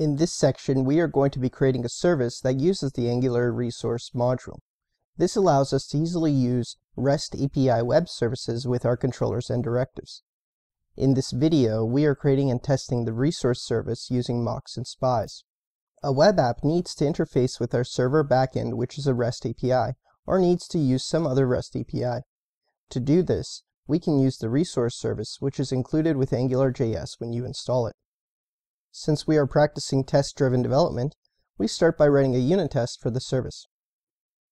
In this section, we are going to be creating a service that uses the AngularResource module. This allows us to easily use REST API web services with our controllers and directives. In this video, we are creating and testing the resource service using mocks and spies. A web app needs to interface with our server backend, which is a REST API, or needs to use some other REST API. To do this, we can use the resource service, which is included with AngularJS when you install it. Since we are practicing test-driven development, we start by writing a unit test for the service.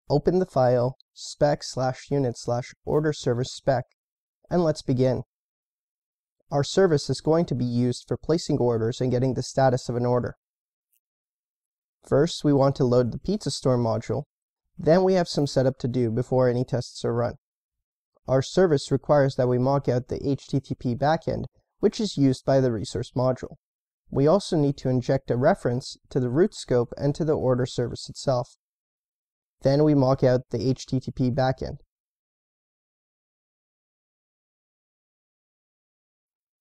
Open the file spec/unit/orderService spec, and let's begin. Our service is going to be used for placing orders and getting the status of an order. First, we want to load the pizza store module, then we have some setup to do before any tests are run. Our service requires that we mock out the HTTP backend, which is used by the resource module. We also need to inject a reference to the rootScope and to the order service itself. Then we mock out the HTTP backend.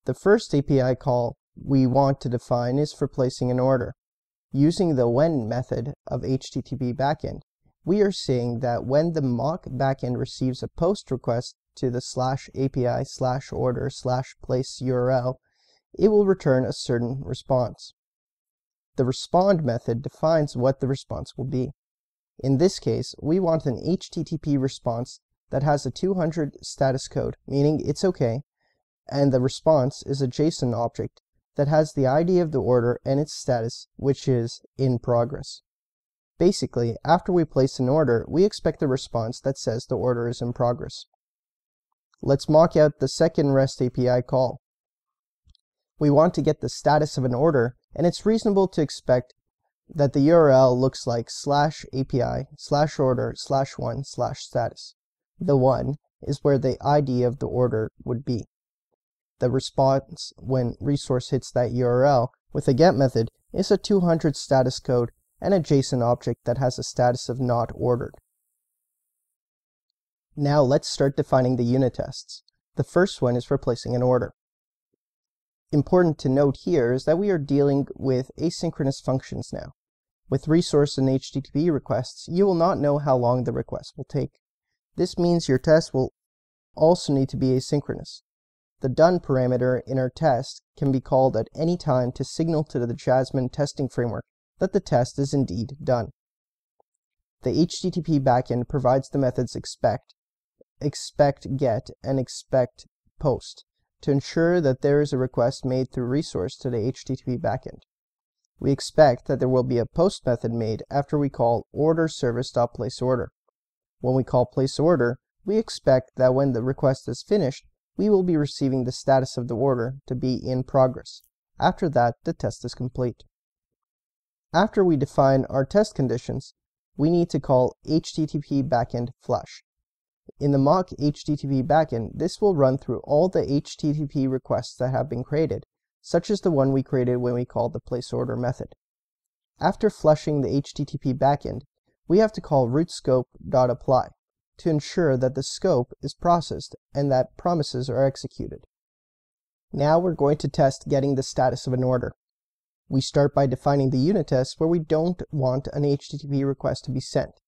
The first API call we want to define is for placing an order. Using the when method of HTTP backend, we are saying that when the mock backend receives a POST request to the /API/order/place URL, it will return a certain response. The respond method defines what the response will be. In this case, we want an HTTP response that has a 200 status code, meaning it's okay, and the response is a JSON object that has the ID of the order and its status, which is in progress. Basically, after we place an order, we expect a response that says the order is in progress. Let's mock out the second REST API call. We want to get the status of an order, and it's reasonable to expect that the URL looks like /API/order/1/status. The one is where the ID of the order would be. The response when resource hits that URL with a get method is a 200 status code and a JSON object that has a status of not ordered. Now let's start defining the unit tests. The first one is for placing an order. Important to note here is that we are dealing with asynchronous functions now. With resource and HTTP requests, you will not know how long the request will take. This means your test will also need to be asynchronous. The done parameter in our test can be called at any time to signal to the Jasmine testing framework that the test is indeed done. The HTTP backend provides the methods expect get, and expect post to ensure that there is a request made through resource to the HTTP backend. We expect that there will be a post method made after we call orderService.placeOrder. When we call placeOrder, we expect that when the request is finished, we will be receiving the status of the order to be in progress. After that, the test is complete. After we define our test conditions, we need to call HTTP backend flush. In the mock HTTP backend, this will run through all the HTTP requests that have been created, such as the one we created when we called the placeOrder method. After flushing the HTTP backend, we have to call rootScope.apply to ensure that the scope is processed and that promises are executed. Now we're going to test getting the status of an order. We start by defining the unit test where we don't want an HTTP request to be sent.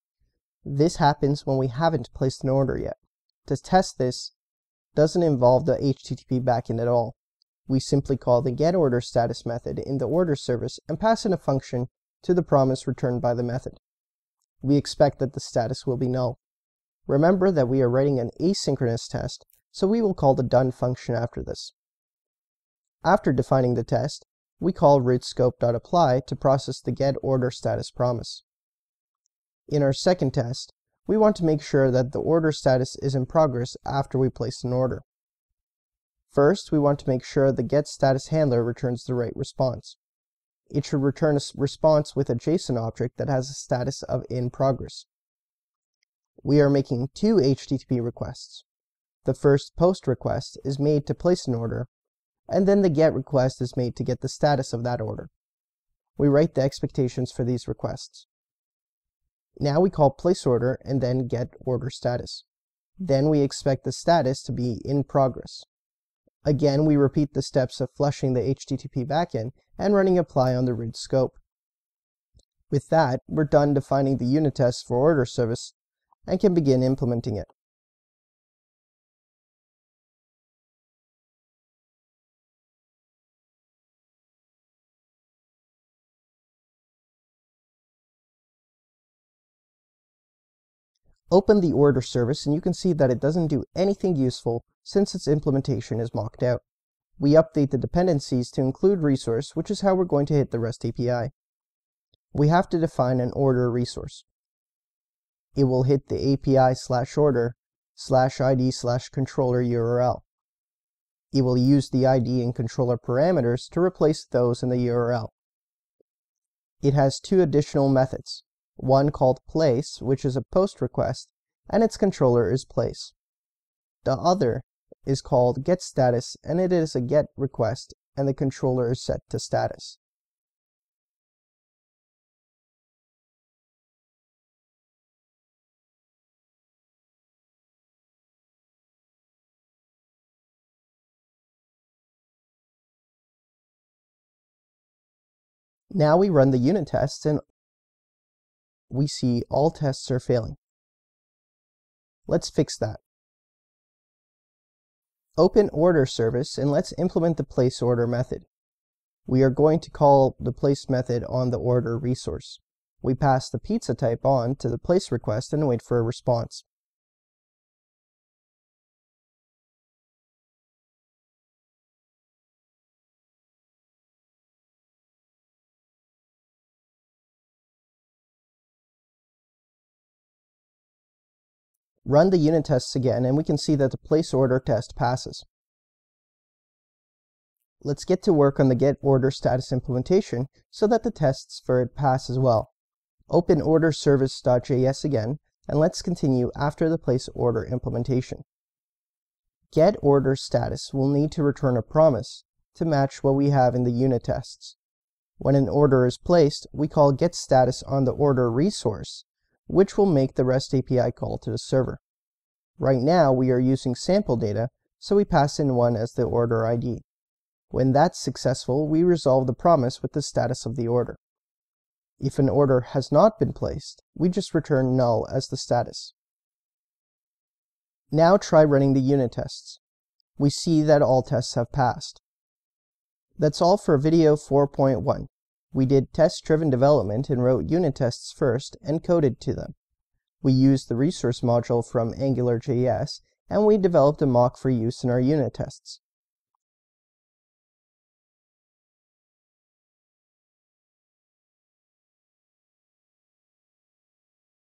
This happens when we haven't placed an order yet. To test this doesn't involve the HTTP backend at all. We simply call the getOrderStatus method in the order service and pass in a function to the promise returned by the method. We expect that the status will be null. Remember that we are writing an asynchronous test, so we will call the done function after this. After defining the test, we call rootScope.apply to process the getOrderStatus promise. In our second test, we want to make sure that the order status is in progress after we place an order. First, we want to make sure the getStatus handler returns the right response. It should return a response with a JSON object that has a status of in progress. We are making two HTTP requests. The first POST request is made to place an order, and then the GET request is made to get the status of that order. We write the expectations for these requests. Now we call placeOrder and then getOrderStatus. Then we expect the status to be in progress. Again, we repeat the steps of flushing the HTTP backend and running apply on the root scope. With that, we're done defining the unit test for order service and can begin implementing it. Open the order service and you can see that it doesn't do anything useful since its implementation is mocked out. We update the dependencies to include resource, which is how we're going to hit the REST API. We have to define an order resource. It will hit the API/order/id/controller URL. It will use the ID and controller parameters to replace those in the URL. It has two additional methods. One called place, which is a POST request, and its controller is place. The other is called getStatus, and it is a GET request, and the controller is set to status. Now we run the unit tests and we see all tests are failing. Let's fix that. Open order service and let's implement the placeOrder method. We are going to call the place method on the order resource. We pass the pizza type on to the place request and wait for a response. Run the unit tests again and we can see that the placeOrder test passes. Let's get to work on the getOrderStatus implementation so that the tests for it pass as well. Open orderService.js again and let's continue after the placeOrder implementation. GetOrderStatus will need to return a promise to match what we have in the unit tests. When an order is placed, we call getStatus on the order resource, which will make the REST API call to the server. Right now we are using sample data, so we pass in one as the order ID. When that's successful, we resolve the promise with the status of the order. If an order has not been placed, we just return null as the status. Now try running the unit tests. We see that all tests have passed. That's all for video 4.1. We did test-driven development and wrote unit tests first and coded to them. We used the resource module from AngularJS and we developed a mock for use in our unit tests.